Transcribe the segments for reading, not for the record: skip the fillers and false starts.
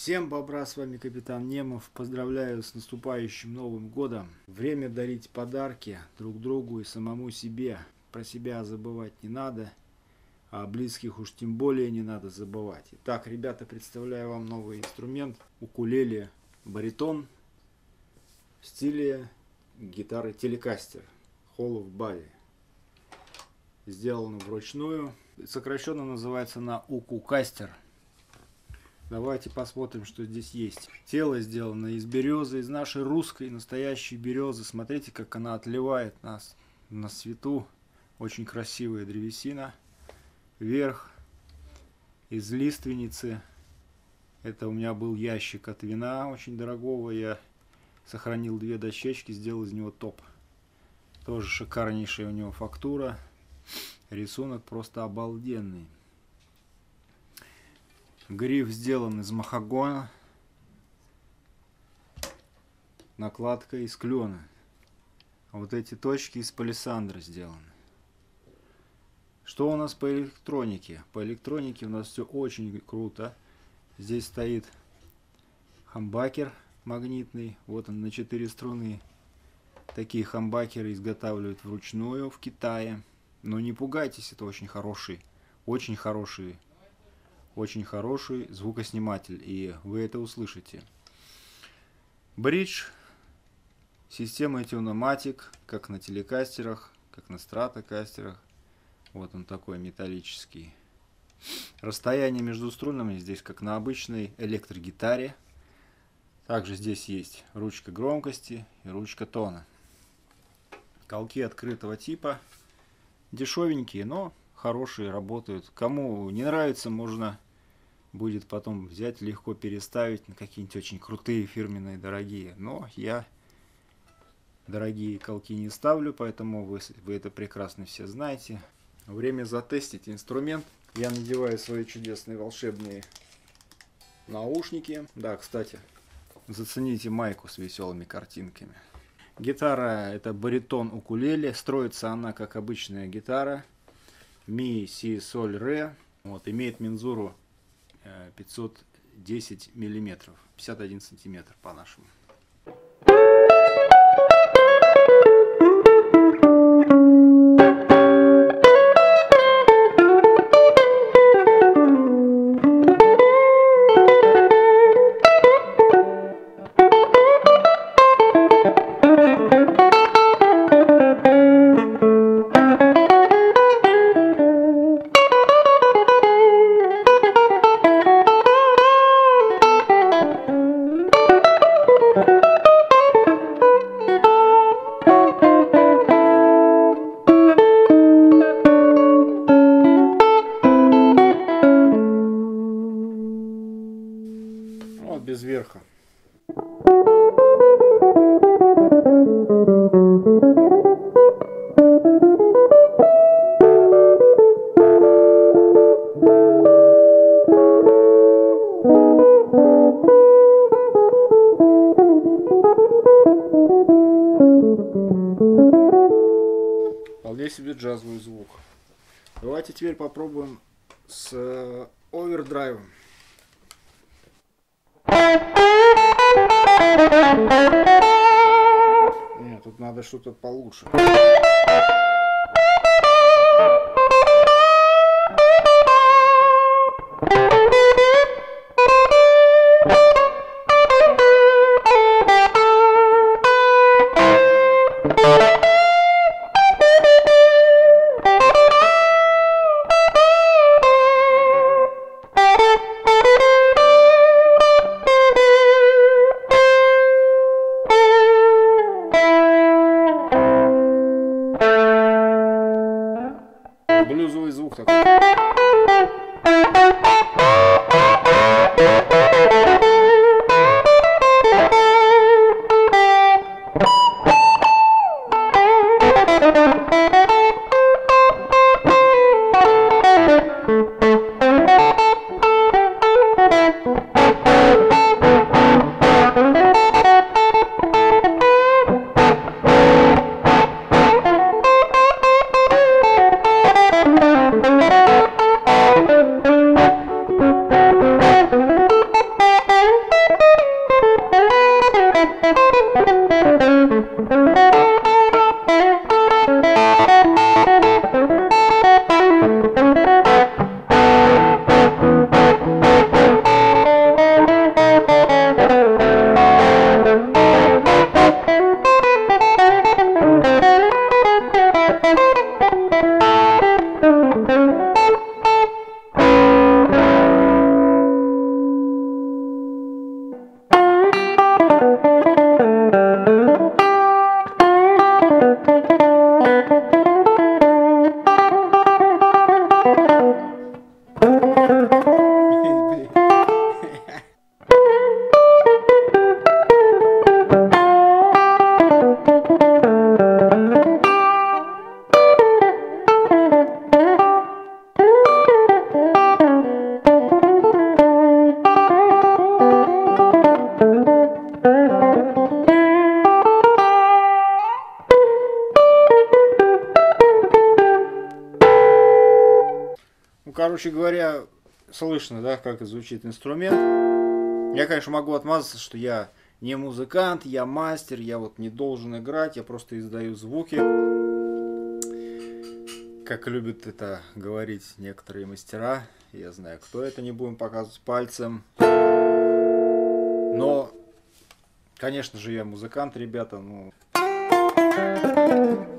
Всем бобра, с вами капитан Немов. Поздравляю с наступающим Новым годом. Время дарить подарки друг другу и самому себе. Про себя забывать не надо, а близких уж тем более не надо забывать. Итак, ребята, представляю вам новый инструмент. Укулеле баритон в стиле гитары телекастер Hall of Barry. Сделано вручную. Сокращенно называется на укукастер. Давайте посмотрим, что здесь есть. Тело сделано из березы, из нашей русской настоящей березы. Смотрите, как она отливает нас на свету. Очень красивая древесина. Верх из лиственницы. Это у меня был ящик от вина, очень дорогого. Я сохранил две дощечки, сделал из него топ. Тоже шикарнейшая у него фактура. Рисунок просто обалденный. Гриф сделан из махагона, накладка из клёна. А вот эти точки из палисандра сделаны. Что у нас по электронике? По электронике у нас все очень круто. Здесь стоит хамбакер магнитный, вот он на 4 струны. Такие хамбакеры изготавливают вручную в Китае. Но не пугайтесь, это очень хороший звукосниматель, и вы это услышите. Бридж, система tune-o-matic, как на телекастерах, как на стратокастерах. Вот он такой металлический. Расстояние между струнами здесь как на обычной электрогитаре. Также здесь есть ручка громкости и ручка тона. Колки открытого типа, дешевенькие, но хорошие, работают. Кому не нравится, можно будет потом взять, легко переставить на какие-нибудь очень крутые, фирменные, дорогие. Но я дорогие колки не ставлю, поэтому вы это прекрасно все знаете. Время затестить инструмент. Я надеваю свои чудесные волшебные наушники. Да, кстати, зацените майку с веселыми картинками. Гитара — это баритон укулеле. Строится она как обычная гитара. Ми, си, соль, ре. Вот, имеет мензуру 510 миллиметров, 51 сантиметр по-нашему. Без верха. Вполне себе джазовый звук. Давайте теперь попробуем с овердрайвом. Нет, тут надо что-то получше. короче говоря, слышно, да, как звучит инструмент. Я, конечно, могу отмазаться, что я не музыкант, я мастер, я вот не должен играть, я просто издаю звуки, как любят это говорить некоторые мастера. Я знаю, кто это, не будем показывать пальцем. Но, конечно же, я музыкант, ребята, ну...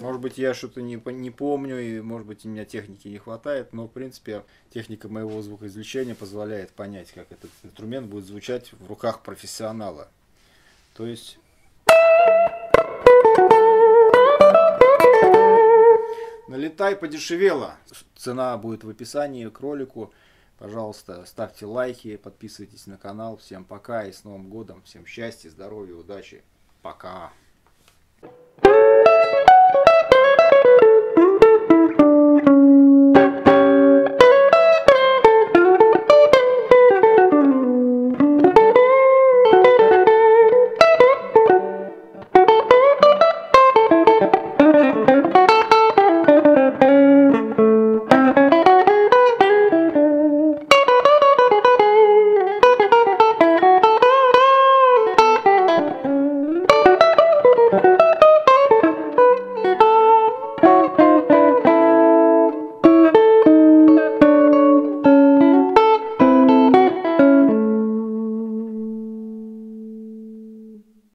Может быть, я что-то не помню, и, может быть, у меня техники не хватает, но, в принципе, техника моего звукоизвлечения позволяет понять, как этот инструмент будет звучать в руках профессионала. То есть... Налетай подешевело. Цена будет в описании к ролику. Пожалуйста, ставьте лайки, подписывайтесь на канал. Всем пока и с Новым годом. Всем счастья, здоровья, удачи. Пока.